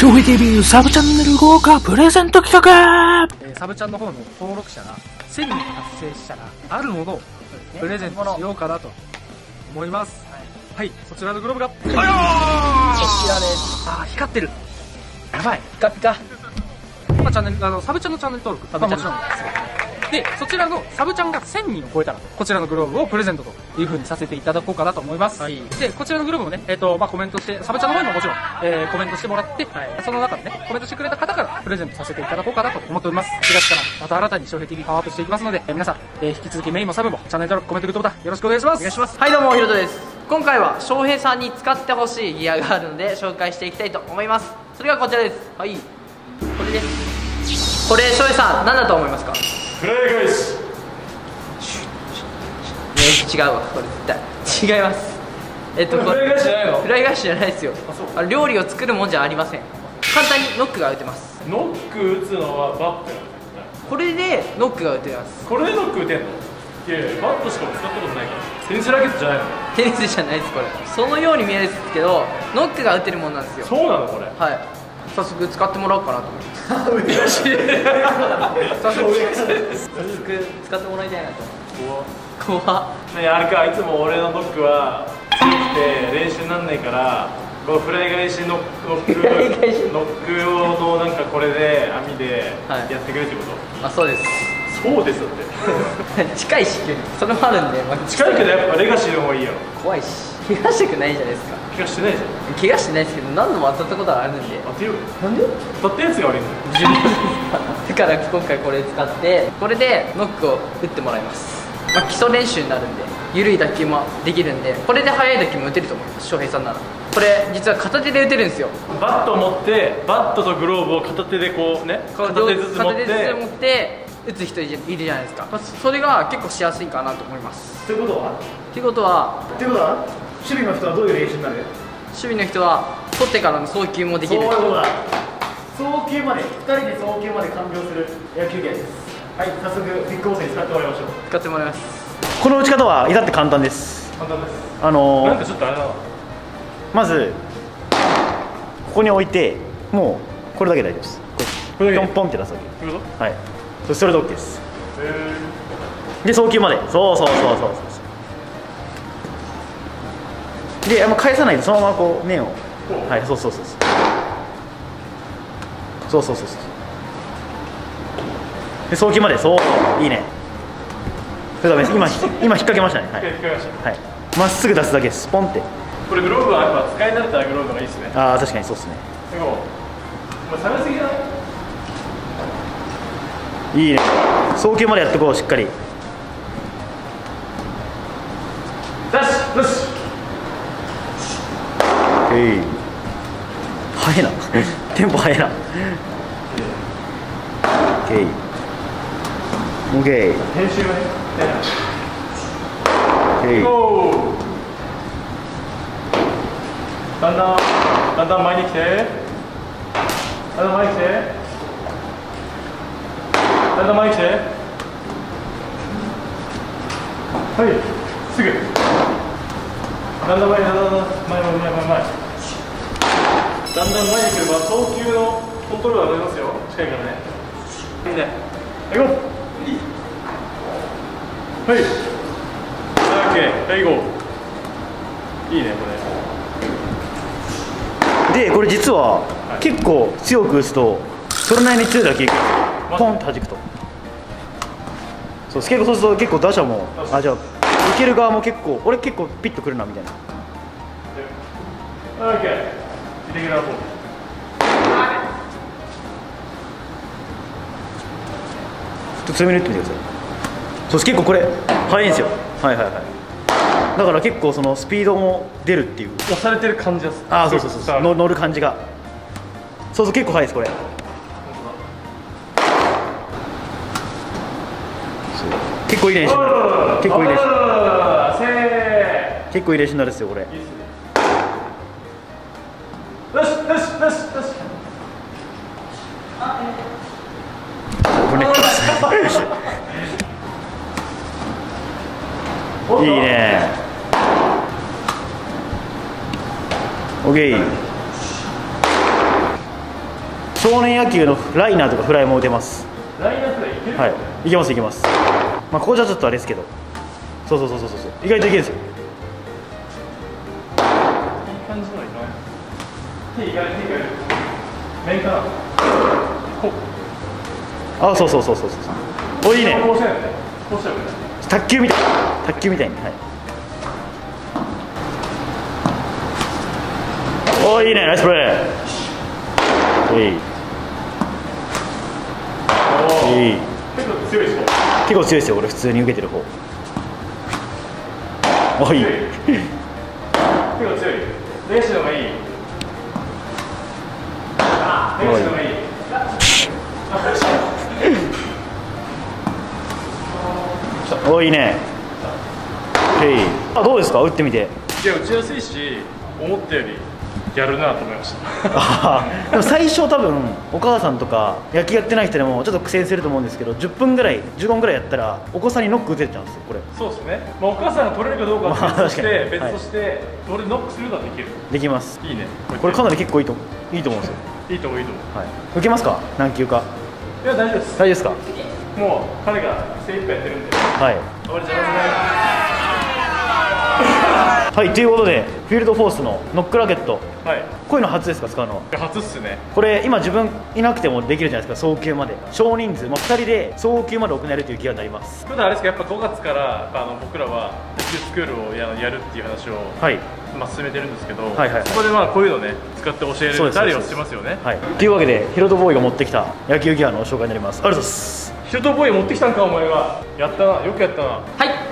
翔平 TV サブチャンネル豪華プレゼント企画、サブチャンの方の登録者が1000人達成したらあるものをプレゼントしようかなと思います。はい、そちらのグローブが、こちらです。あー、光ってる、やばい、ピカピカ。まあ、チャンネル、サブチャンのチャンネル登録、サブチャンです、で、そちらのサブチャンが1000人を超えたら、こちらのグローブをプレゼントという風にさせていただこうかなと思います。はい、で、こちらのグローブもね、まあ、コメントして、サブチャンの方にももちろん、コメントしてもらって、はい、その中でね、コメントしてくれた方からプレゼントさせていただこうかなと思っております。4月からまた新たに翔平 TV パワーアップしていきますので、皆さん、引き続きメインもサブも、チャンネル登録、コメント、グッドボタン、よろしくお願いします。お願いします。はい、どうも、ひろとです。今回は翔平さんに使ってほしいギアがあるので紹介していきたいと思います。それがこちらです。はい、これです。これ翔平さん何だと思いますか？フライ返し。違うわ、これ絶対違います。フライ返しじゃないの？フライ返しじゃないですよ。あ、料理を作るもんじゃありません。簡単にノックが打てます。ノック打つのはバット。これでノックが打てます。これでノック打てんの？いやいや、バットしか使ったことないから。テニスラケットじゃないの？テニスじゃないですこれ。そのように見えるんですけど、ノックが打てるもんなんですよ。そうなのこれ。はい。早速使ってもらおうかなと思います。嬉しい。早速使ってもらいたいなと思います。怖っ。ね、あれか、いつも俺のノックは強くて練習なんないから、こうフライ返しノック用のなんかこれで網でやってくれるってこと。あ、そうです。そうですって近いし、それもあるんで、まあ、近いけどやっぱレガシーの方がいいよ。怖いし、怪我したくないじゃないですか。怪我してないじゃん。怪我してないですけど、何度も当たったことはあるんで。当てようよ。なんで当たったやつが悪いんだよ。だから今回これ使って、これでノックを打ってもらいます。まあ、基礎練習になるんで、緩い打球もできるんで、これで速い打球も打てると思います。翔平さんならこれ実は片手で打てるんですよ。バット持って、バットとグローブを片手でこうね、片手ずつ持って、打つ人いるじゃないですか。それが結構しやすいかなと思います。ということは守備の人はどういう練習になる？守備の人は取ってからの送球もできる。そうだ、送球まで、2人で送球まで完了する野球ゲームです。はい、早速ビッグボスに使ってもらいましょう。使ってもらいます。この打ち方は至って簡単です。簡単です。なんかちょっとあれだな。まずここに置いて、もうこれだけで大丈夫です。これだけでポンポンって出すだけ。なるほど。はい、それで OK です。で、送球まで、そうで、返さないで、そのままこう面を、はい、そうで、送球まで、いいね。それダメです。今引っ掛けましたね。はい、まっすぐ出すだけです、ポンって。これグローブはやっぱ使い慣れたらグローブがいいですね。ああ、確かにそうですね。でもお前探しすぎじゃない？いいね。送球までやってこう、しっかり。よし。速いな。テンポ速いな。オッケー。編集はね。だんだん前に来て。前に来て。はい、すぐ。だんだん前に来れば送球のコントロールが伸びますよ。近いからね。いいね。行こう。はい。オッケー。行こう。いいね、これ。で、これ実は、はい、結構強く打つと、それなりに強いだけいく。ポンと弾くと。そう結構結構打者も、あ、じゃあ受ける側も結構、俺結構ピッとくるなみたいな。オッケー。イレギュラーボール。ちょっと強めに打ってみてください。そう結構これ速いんですよ。だから結構そのスピードも出るっていう。押されてる感じです。ああ、そう乗る感じが。結構速いですこれ。結構いい練習になる。ですよこれ。よし。いいね。オッケー。少年野球のライナーとかフライも打てます。ライナーフライいける？はい、いけますいけます。まあここじゃちょっとあれですけど、そうそうそうそうそう、意外といけるんですよ。いい感じのいかない手意外といける面からこう、ああそうそうそうそうそうそう、おいいね。こうしたよね、こうしたよね、卓球みたい、卓球みたいに、はいおーいいね、ナイスプレー。いい。いい。結構強いですよ。結構強いですよ、俺普通に受けてる方。おい。結構強い。レシーのがいい。あ、レシーのがいい。おーいいね。あ、どうですか、打ってみて。いや、打ちやすいし、思ったより。やるなと思いました。でも最初多分お母さんとか野球やってない人でもちょっと苦戦すると思うんですけど、10分ぐらい15分ぐらいやったらお子さんにノック打てちゃうんですよこれ。そうですね、まあ、お母さんが取れるかどうかは別として、別として、はい、どれノックするのはできる、できます。いいねこれ、かなり結構いいと思うんですよ。いいと思ういいと思う、はい、受けますか何球か。いや大丈夫です、大丈夫ですか。もう彼が精一杯やってるんで、はい終わりじゃないですか。はい、ということでフィールドフォースのノックラケット、はい、こういうの初ですか、使うのは。初っすね。これ今自分いなくてもできるじゃないですか、送球まで少人数、まあ、2人で送球まで行えるという気がなります。普段あれですか、やっぱ5月から僕らは野球スクールをやるっていう話を、はい、まあ進めてるんですけど、そこでまあこういうのね使って教えるたりをしてますよね。はい、というわけでヒロトボーイが持ってきた野球ギアの紹介になります。ありがとうございます。ヒロトボーイ持ってきたんかお前は。やったな、よくやったな。はい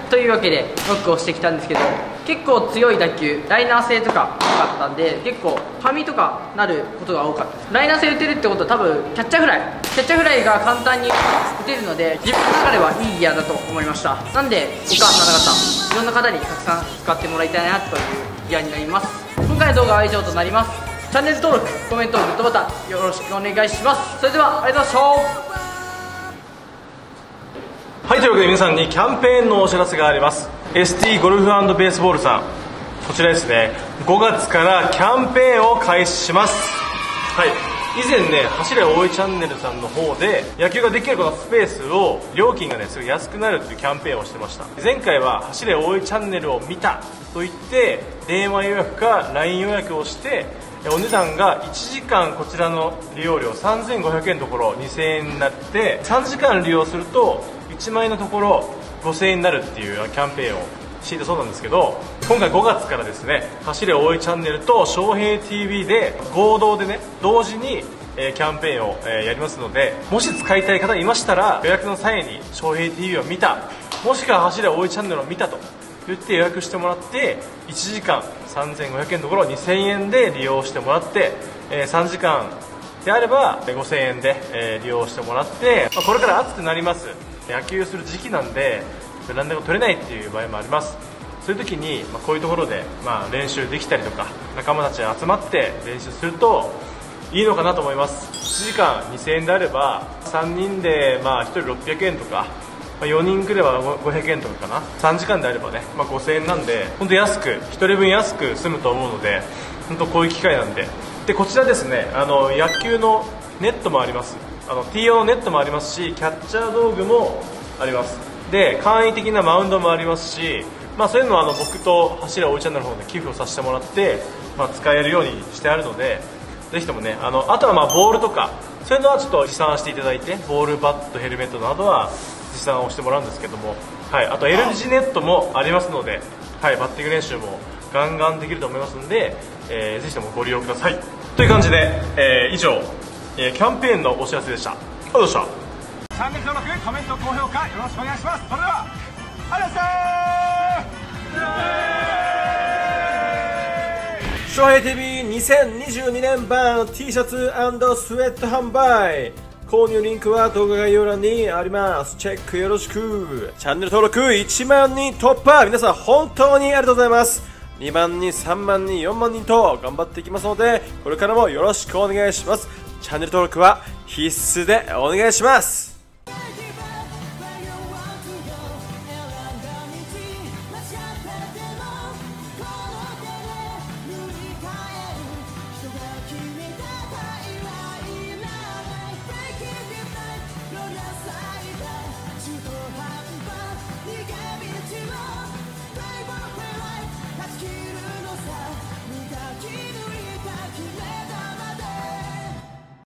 というわけでノックをしてきたんですけど、結構強い打球、ライナー性とか多かったんで、結構紙とかなることが多かったです。ライナー性打てるってことは多分キャッチャーフライが簡単に打てるので、自分の中ではいいギアだと思いました。なんでお母さん、いろんな方にたくさん使ってもらいたいなというギアになります。今回の動画は以上となります。チャンネル登録、コメント、グッドボタンよろしくお願いします。それではありがとうございました。はい、というわけで皆さんにキャンペーンのお知らせがあります。 ST ゴルフ&ベースボールさん、こちらですね、5月からキャンペーンを開始します。はい、以前ね、走れ応援チャンネルさんの方で野球ができるこのスペースを料金がねすごい安くなるっていうキャンペーンをしてました。前回は走れ応援チャンネルを見たと言って電話予約か LINE 予約をして、お値段が1時間こちらの利用料3500円のところ2000円になって、3時間利用すると1万円のところ5000円になるっていうキャンペーンをしていたそうなんですけど、今回5月からですね、走れ応援チャンネルと翔平 TV で合同でね、同時にキャンペーンをやりますので、もし使いたい方いましたら予約の際に翔平 TV を見た、もしくは走れ応援チャンネルを見たと言って予約してもらって、1時間3500円のところ2000円で利用してもらって、3時間であれば5000円で利用してもらって、これから暑くなります、野球する時期なんでベランダが取れないっていう場合もあります。そういう時に、まあ、こういうところで、まあ、練習できたりとか仲間たちが集まって練習するといいのかなと思います。1時間2000円であれば3人で、まあ、1人600円とか、まあ、4人くれば500円とかかな。3時間であればね、まあ、5000円なんで本当安く、1人分安く済むと思うので、本当こういう機会なんで。でこちらですね、野球のネットもあります、TO のネットもありますし、キャッチャー道具もあります。で簡易的なマウンドもありますし、まあ、そういうのは僕と走れ応援チャンネルの方で寄付をさせてもらって、まあ、使えるようにしてあるので、ぜひともね、あとはまあボールとかそういうのはちょっと持参していただいて、ボール、バット、ヘルメットなどは持参をしてもらうんですけども、はい、あと L 字ネットもありますので、はい、バッティング練習もガンガンできると思いますので、ぜひともご利用ください。という感じで、以上キャンペーンのお知らせでした。ありがとうございました。チャンネル登録、コメント、高評価よろしくお願いします。それでは、ありがとうございました。翔平 TV 2022年版 T シャツ&スウェット販売。購入リンクは動画概要欄にあります。チェックよろしく。チャンネル登録1万人突破。皆さん本当にありがとうございます。2万人、3万人、4万人と頑張っていきますので、これからもよろしくお願いします。チャンネル登録は必須でお願いします。